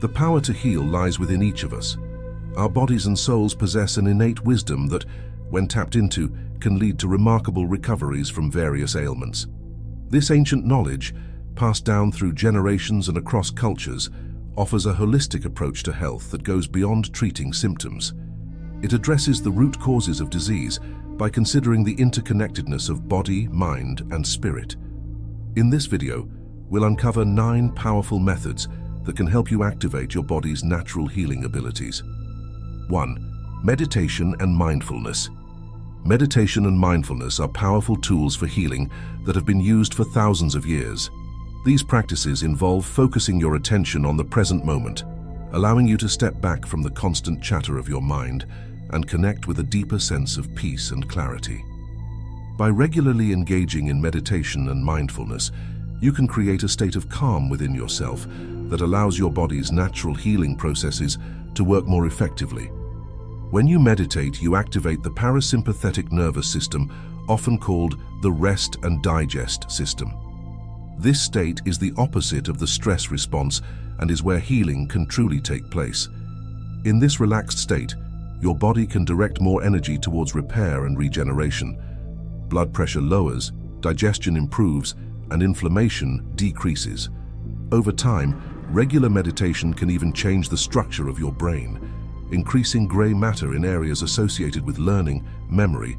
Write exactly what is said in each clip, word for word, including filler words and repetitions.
The power to heal lies within each of us. Our bodies and souls possess an innate wisdom that, when tapped into, can lead to remarkable recoveries from various ailments. This ancient knowledge, passed down through generations and across cultures, offers a holistic approach to health that goes beyond treating symptoms. It addresses the root causes of disease by considering the interconnectedness of body, mind, and spirit. In this video, we'll uncover nine powerful methods that can help you activate your body's natural healing abilities. one. Meditation and mindfulness. Meditation and mindfulness are powerful tools for healing that have been used for thousands of years. These practices involve focusing your attention on the present moment, allowing you to step back from the constant chatter of your mind and connect with a deeper sense of peace and clarity. By regularly engaging in meditation and mindfulness, you can create a state of calm within yourself that allows your body's natural healing processes to work more effectively. When you meditate, you activate the parasympathetic nervous system, often called the rest and digest system. This state is the opposite of the stress response and is where healing can truly take place. In this relaxed state, your body can direct more energy towards repair and regeneration. Blood pressure lowers, digestion improves, and inflammation decreases. Over time, regular meditation can even change the structure of your brain, increasing gray matter in areas associated with learning, memory,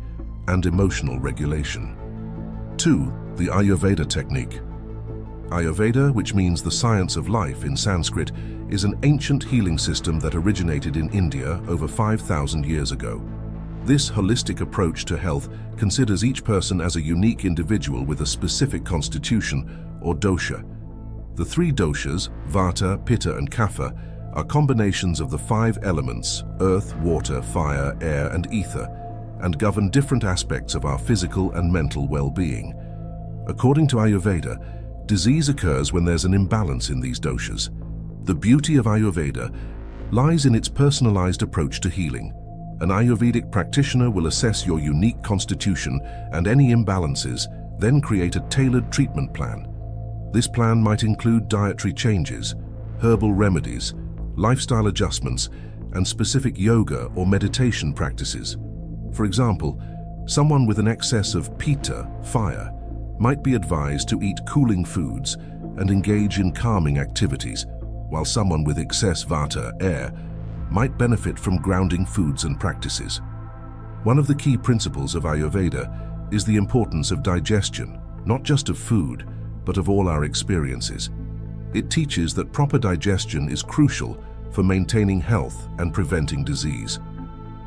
and emotional regulation. two. The Ayurveda technique. Ayurveda, which means the science of life in Sanskrit, is an ancient healing system that originated in India over five thousand years ago. This holistic approach to health considers each person as a unique individual with a specific constitution, or dosha. The three doshas, vata, pitta, and kapha, are combinations of the five elements, earth, water, fire, air, and ether, and govern different aspects of our physical and mental well-being. According to Ayurveda, disease occurs when there's an imbalance in these doshas. The beauty of Ayurveda lies in its personalized approach to healing. An Ayurvedic practitioner will assess your unique constitution and any imbalances, then create a tailored treatment plan. This plan might include dietary changes, herbal remedies, lifestyle adjustments, and specific yoga or meditation practices. For example, someone with an excess of pitta, fire, might be advised to eat cooling foods and engage in calming activities, while someone with excess vata, air, might benefit from grounding foods and practices. One of the key principles of Ayurveda is the importance of digestion, not just of food, but of all our experiences. It teaches that proper digestion is crucial for maintaining health and preventing disease.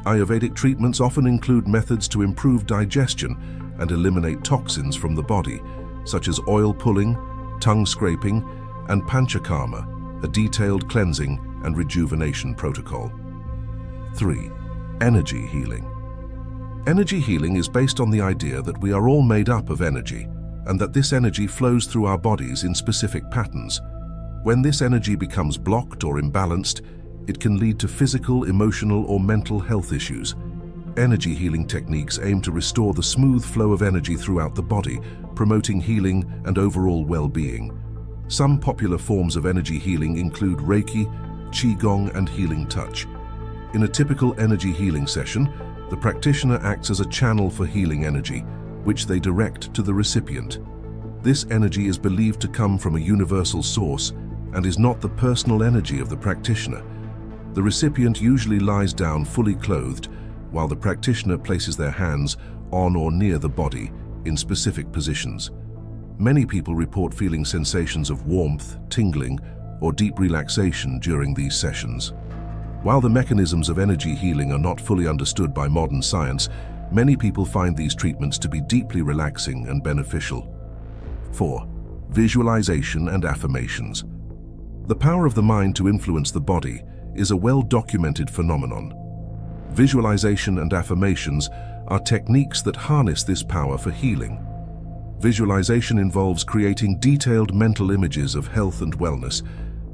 Ayurvedic treatments often include methods to improve digestion and eliminate toxins from the body, such as oil pulling, tongue scraping, and panchakarma, a detailed cleansing and rejuvenation protocol. three. Energy healing. Energy healing is based on the idea that we are all made up of energy, and that this energy flows through our bodies in specific patterns. When this energy becomes blocked or imbalanced, it can lead to physical, emotional, or mental health issues. Energy healing techniques aim to restore the smooth flow of energy throughout the body, promoting healing and overall well-being. Some popular forms of energy healing include Reiki, Qigong, and healing touch. In a typical energy healing session, the practitioner acts as a channel for healing energy, which they direct to the recipient. This energy is believed to come from a universal source and is not the personal energy of the practitioner. The recipient usually lies down fully clothed, while the practitioner places their hands on or near the body in specific positions. Many people report feeling sensations of warmth, tingling, or deep relaxation during these sessions. While the mechanisms of energy healing are not fully understood by modern science, many people find these treatments to be deeply relaxing and beneficial. four. Visualization and affirmations. The power of the mind to influence the body is a well-documented phenomenon. Visualization and affirmations are techniques that harness this power for healing. Visualization involves creating detailed mental images of health and wellness,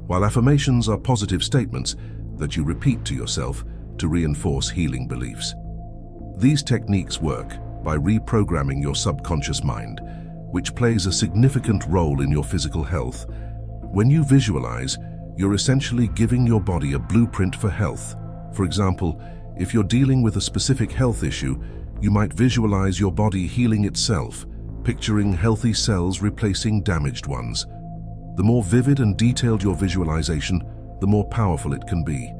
while affirmations are positive statements that you repeat to yourself to reinforce healing beliefs. These techniques work by reprogramming your subconscious mind, which plays a significant role in your physical health. When you visualize, you're essentially giving your body a blueprint for health. For example, if you're dealing with a specific health issue, you might visualize your body healing itself, picturing healthy cells replacing damaged ones. The more vivid and detailed your visualization, the more powerful it can be.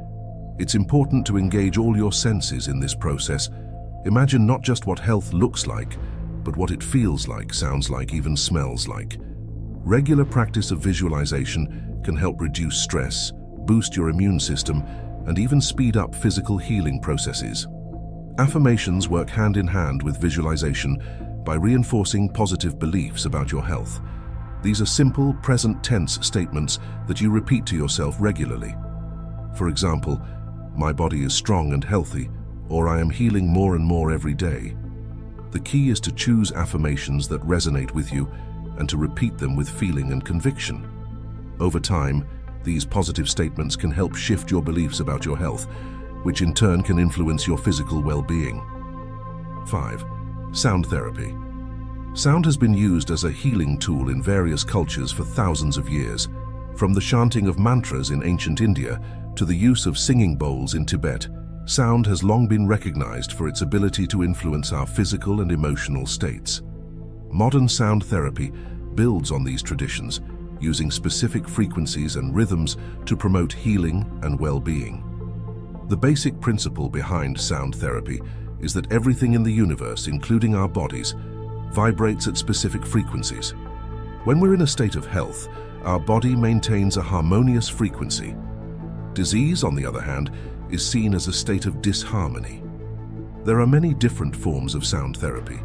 It's important to engage all your senses in this process. Imagine not just what health looks like, but what it feels like, sounds like, even smells like. Regular practice of visualization can help reduce stress, boost your immune system, and even speed up physical healing processes. Affirmations work hand in hand with visualization by reinforcing positive beliefs about your health. These are simple, present tense statements that you repeat to yourself regularly. For example, my body is strong and healthy, or I am healing more and more every day. The key is to choose affirmations that resonate with you and to repeat them with feeling and conviction. Over time, these positive statements can help shift your beliefs about your health, which in turn can influence your physical well-being. five. Sound therapy. Sound has been used as a healing tool in various cultures for thousands of years, from the chanting of mantras in ancient India to the use of singing bowls in Tibet. Sound has long been recognized for its ability to influence our physical and emotional states. Modern sound therapy builds on these traditions, using specific frequencies and rhythms to promote healing and well-being. The basic principle behind sound therapy is that everything in the universe, including our bodies, vibrates at specific frequencies. When we're in a state of health, our body maintains a harmonious frequency. Disease, on the other hand, is seen as a state of disharmony. There are many different forms of sound therapy.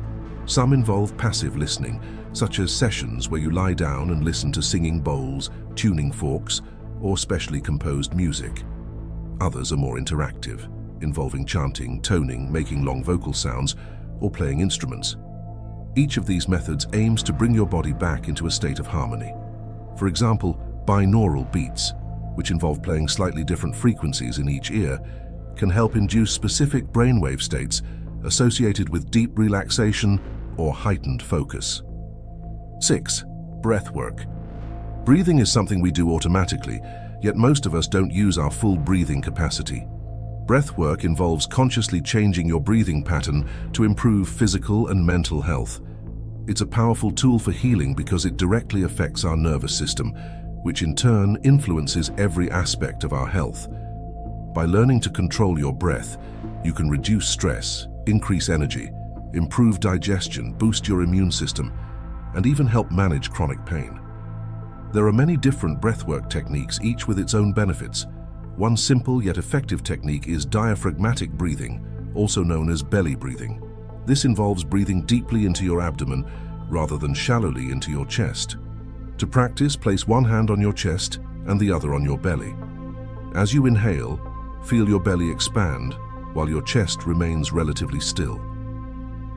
Some involve passive listening, such as sessions where you lie down and listen to singing bowls, tuning forks, or specially composed music. Others are more interactive, involving chanting, toning, making long vocal sounds, or playing instruments. Each of these methods aims to bring your body back into a state of harmony. For example, binaural beats, which involve playing slightly different frequencies in each ear, can help induce specific brainwave states associated with deep relaxation or heightened focus. six. Breath work. Breathing is something we do automatically, yet most of us don't use our full breathing capacity. Breath work involves consciously changing your breathing pattern to improve physical and mental health. It's a powerful tool for healing because it directly affects our nervous system, which in turn influences every aspect of our health. By learning to control your breath, you can reduce stress, increase energy, improve digestion, boost your immune system, and even help manage chronic pain. There are many different breathwork techniques, each with its own benefits. One simple yet effective technique is diaphragmatic breathing, also known as belly breathing. This involves breathing deeply into your abdomen rather than shallowly into your chest. To practice, place one hand on your chest and the other on your belly. As you inhale, feel your belly expand while your chest remains relatively still.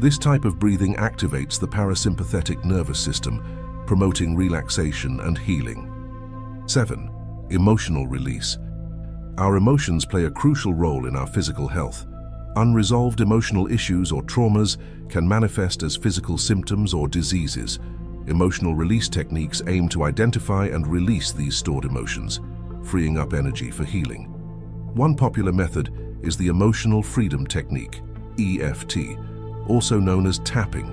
This type of breathing activates the parasympathetic nervous system, promoting relaxation and healing. seven. Emotional release. Our emotions play a crucial role in our physical health. Unresolved emotional issues or traumas can manifest as physical symptoms or diseases. Emotional release techniques aim to identify and release these stored emotions, freeing up energy for healing. One popular method is the emotional freedom technique, E F T, also known as tapping.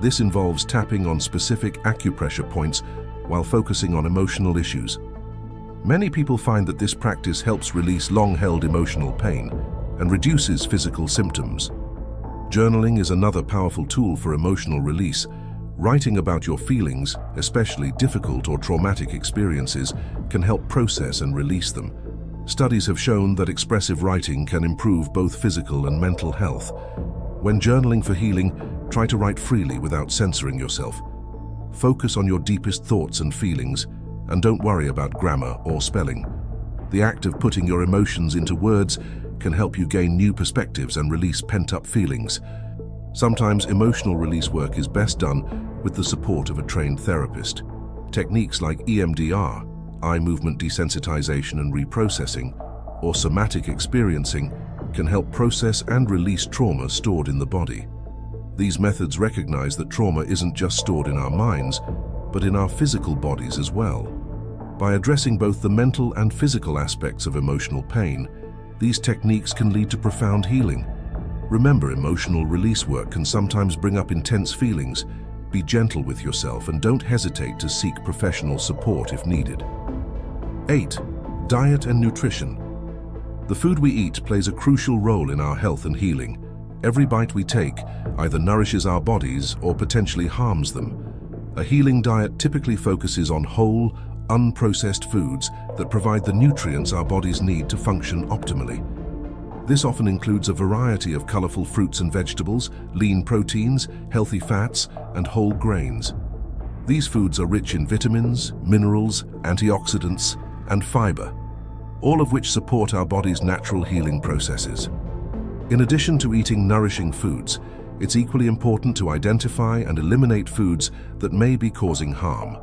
This involves tapping on specific acupressure points while focusing on emotional issues. Many people find that this practice helps release long-held emotional pain and reduces physical symptoms. Journaling is another powerful tool for emotional release. Writing about your feelings, especially difficult or traumatic experiences, can help process and release them. Studies have shown that expressive writing can improve both physical and mental health. When journaling for healing, try to write freely without censoring yourself. Focus on your deepest thoughts and feelings, and don't worry about grammar or spelling. The act of putting your emotions into words can help you gain new perspectives and release pent-up feelings. Sometimes emotional release work is best done with the support of a trained therapist. Techniques like E M D R, eye movement desensitization and reprocessing, or somatic experiencing can help process and release trauma stored in the body. These methods recognize that trauma isn't just stored in our minds, but in our physical bodies as well. By addressing both the mental and physical aspects of emotional pain, these techniques can lead to profound healing. Remember, emotional release work can sometimes bring up intense feelings. Be gentle with yourself and don't hesitate to seek professional support if needed. eight. Diet and nutrition. The food we eat plays a crucial role in our health and healing. Every bite we take either nourishes our bodies or potentially harms them. A healing diet typically focuses on whole, unprocessed foods that provide the nutrients our bodies need to function optimally. This often includes a variety of colorful fruits and vegetables, lean proteins, healthy fats, and whole grains. These foods are rich in vitamins, minerals, antioxidants, and fiber, all of which support our body's natural healing processes. In addition to eating nourishing foods, it's equally important to identify and eliminate foods that may be causing harm.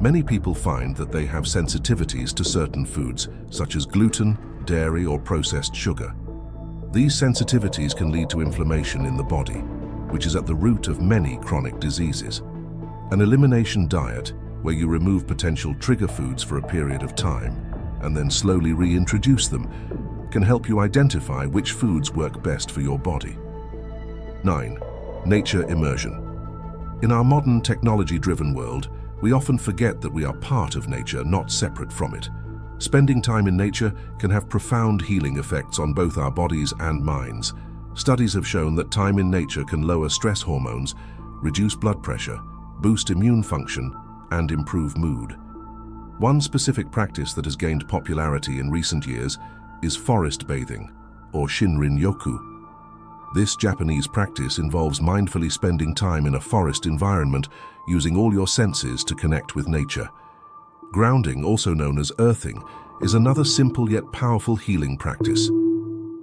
Many people find that they have sensitivities to certain foods, such as gluten, dairy, or processed sugar. These sensitivities can lead to inflammation in the body, which is at the root of many chronic diseases. An elimination diet, where you remove potential trigger foods for a period of time and then slowly reintroduce them, can help you identify which foods work best for your body. nine. Nature immersion. In our modern technology-driven world, we often forget that we are part of nature, not separate from it. Spending time in nature can have profound healing effects on both our bodies and minds. Studies have shown that time in nature can lower stress hormones, reduce blood pressure, boost immune function, and improve mood. One specific practice that has gained popularity in recent years is forest bathing, or Shinrin-yoku. This Japanese practice involves mindfully spending time in a forest environment, using all your senses to connect with nature. Grounding, also known as earthing, is another simple yet powerful healing practice.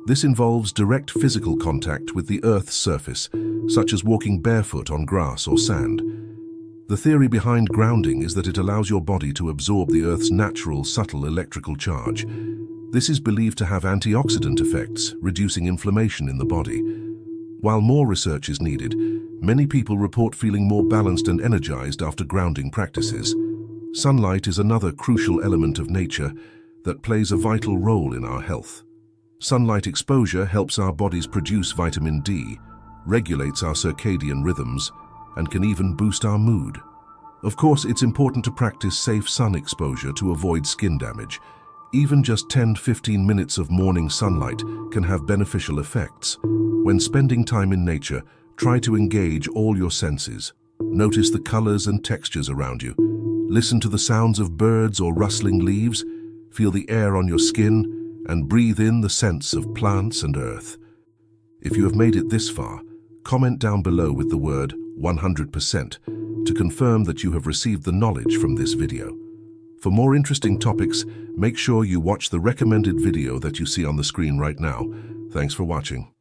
This involves direct physical contact with the earth's surface, such as walking barefoot on grass or sand. The theory behind grounding is that it allows your body to absorb the earth's natural, subtle electrical charge. This is believed to have antioxidant effects, reducing inflammation in the body. While more research is needed, many people report feeling more balanced and energized after grounding practices. Sunlight is another crucial element of nature that plays a vital role in our health. Sunlight exposure helps our bodies produce vitamin D, regulates our circadian rhythms, and can even boost our mood. Of course, it's important to practice safe sun exposure to avoid skin damage. Even just ten to fifteen minutes of morning sunlight can have beneficial effects. When spending time in nature, try to engage all your senses. Notice the colors and textures around you. Listen to the sounds of birds or rustling leaves, feel the air on your skin, and breathe in the scents of plants and earth. If you have made it this far, comment down below with the word one hundred percent to confirm that you have received the knowledge from this video. For more interesting topics, make sure you watch the recommended video that you see on the screen right now. Thanks for watching.